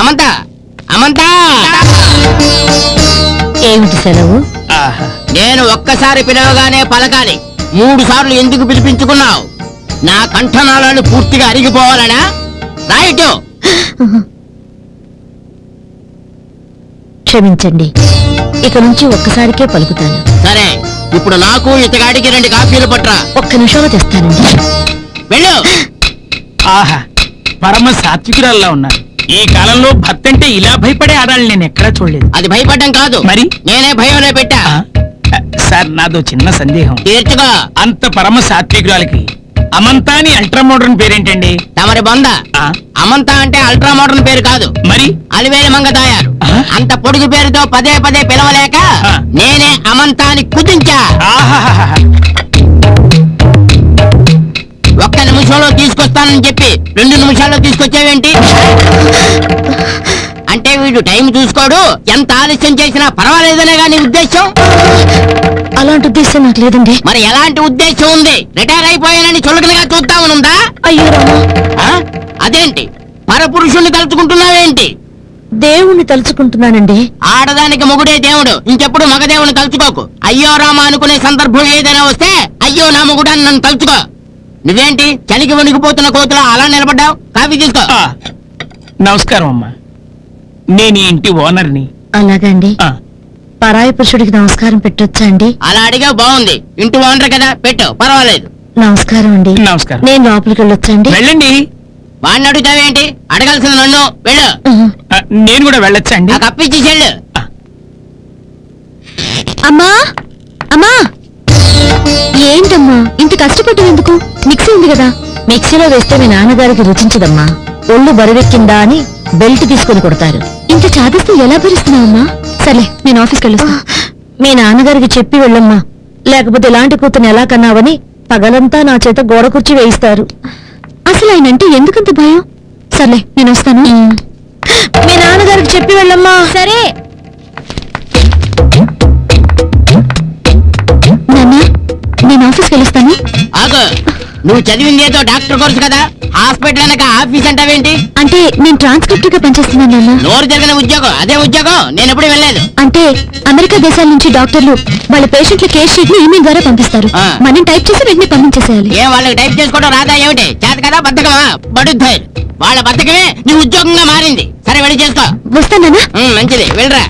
అమంత అమంత ఏమిటి సెలవు? నేను ఒక్కసారి పిలవగానే పలకాలి. 3 సార్లు ఎందుకు పిలిపించుకున్నావు? నా కంఠనాళాలు పూర్తిగా అరిగిపోవాలనా? రైట్. క్షమించండి, ఇక నుంచి ఒక్కసారికే పలుకుతాను. సరే, ఇప్పుడు నాకు ఇతగాడికి 2 కాఫీలు పట్టరా. ఒక్క నిమిషంలో తెస్తానండి. వెళ్ళు. ఆహా, పరమ సాత్వికురాల్లా ఉన్నారు. ఈ కాలంలో భర్త అంటే ఇలా భయపడే ఆడాలని నేను ఎక్కడా చూడలేదు. అది భయపడడం కాదు, మరి నేనే భయంలో పెట్టా. సార్, నాదో చిన్న సందేహం. తీర్చుగా. అంత పరమ సాత్వికురాలకి అమంతాని అల్ట్రా మోడర్న్ పేరేంటండి? తమరి బొంద. అమంతా అంటే అల్ట్రా మోడర్న్ పేరు కాదు, మరి అలివేలు మంగ తాయారు అంత పొడుగు పేరుతో పదే పిలవలేక నేనే అమంతాని కుదించా. ఒక్క నిమిషంలో తీసుకొస్తానని చెప్పి 2 నిమిషాల్లో తీసుకొచ్చేవేంటి? అంటే వీడు టైం చూసుకోడు, ఎంత ఆలస్యం చేసినా పర్వాలేదనేగా నీ ఉద్దేశం? అలాంటి ఉద్దేశం నాకు లేదండి. మరి ఎలాంటి ఉద్దేశం ఉంది? రిటైర్ అయిపోయానని చులకనగా చూద్దామనుందా? అయ్యో, అదేంటి పరపురుషుణ్ణి తలుచుకుంటున్నావేంటి? దేవుణ్ణి తలుచుకుంటున్నానండి. ఆడదానికి మొగుడే దేవుడు, ఇంకెప్పుడు మగదేవుని తలుచుకోకు. అయ్యో రామ అనుకునే సందర్భం ఏదైనా వస్తే అయ్యో నా మొగుడాన్ని నన్ను తలుచుకో. నువ్వేంటి చలికి వణికిపోతున్న కోతులా అలా నిలబడ్డావు? కాఫీ తీసుకో. నమస్కారం అమ్మా, నేను ఇంటి ఓనర్ని. అలాగండి, పరాయి పురుషుడికి నమస్కారం పెట్టొచ్చా అండి? అలా అడిగా బాగుంది, ఇంటి ఓనర్ కదా పెట్టావు, పర్వాలేదు. నమస్కారం అండి. నమస్కారం. నేను లోపలికి వెళ్ళొచ్చండి? వెళ్ళండి. వాడిని అడుగుతావేంటి? అడగాల్సిన నన్ను. వెళ్ళు. నేను కూడా వెళ్ళొచ్చండి? కప్పించి చెల్లు. అమ్మా అమ్మా, ఏంటమ్మా ఇంత కష్టపడ్డేందుకు? మిక్సీ ఉంది కదా, మిక్సీలో వేస్తే మీ నాన్నగారికి రుచించదమ్మా, ఒళ్ళు బరువెక్కిందా అని బెల్ట్ తీసుకొని కొడతారు. ఇంత చాదిస్తూ ఎలా భరిస్తున్నావమ్మా? సరే, నేను ఆఫీస్కి వెళ్తా. మీ నాన్నగారికి చెప్పి వెళ్ళమ్మా, లేకపోతే ఇలాంటి కూతుని ఎలా కన్నావని పగలంతా నా చేత గోడ కుర్చీ వేయిస్తారు. అసలు ఆయనంటే ఎందుకంత భయం? సర్లే, నేను వస్తాను. మీ నాన్నగారికి చెప్పి వెళ్ళమ్మా. సరే. నాన్న, నేను ఆఫీస్కి వెళ్తాను. ఆగు, నువ్వు చదివింది ఏదో డాక్టర్ కోర్సు కదా, హాస్పిటల్ అనక ఆఫీస్ అంటావేంటి? అంటే నేను ట్రాన్స్క్రిప్ట్ గా పనిచేస్తున్నాను నాన్న. నోరు జరిగిన ఉద్యోగం, అదే ఉద్యోగం నేను ఎప్పుడు వెళ్ళలేదు. అంటే అమెరికా దేశాల నుంచి డాక్టర్లు వాళ్ళ పేషెంట్ల కేస్ షీట్ ని ఈమెయిల్ ద్వారా పంపిస్తారు, మనం టైప్ చేసి వెంటనే పంపించేసేయాలి. ఏ వాళ్ళకి టైప్ చేసుకోవడం రాదా ఏమిటి? చేత కదా బద్దకమా? బడుద్దాయి, వాళ్ళ బద్దకమే నీ ఉద్యోగంగా మారింది. సరే, వెళ్ళి చేసుకో. వస్తాను నాన్న. మంచిది, వెళ్ళరా.